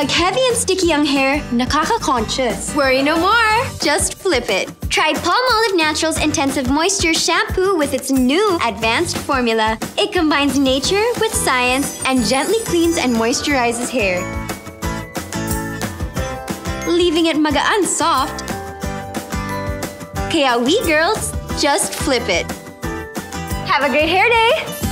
Pag heavy and sticky ang hair, nakaka-conscious. Worry no more! Just flip it. Try Palmolive Naturals Intensive Moisture Shampoo with its new advanced formula. It combines nature with science and gently cleans and moisturizes hair, leaving it magaan soft. Kaya we girls, just flip it. Have a great hair day!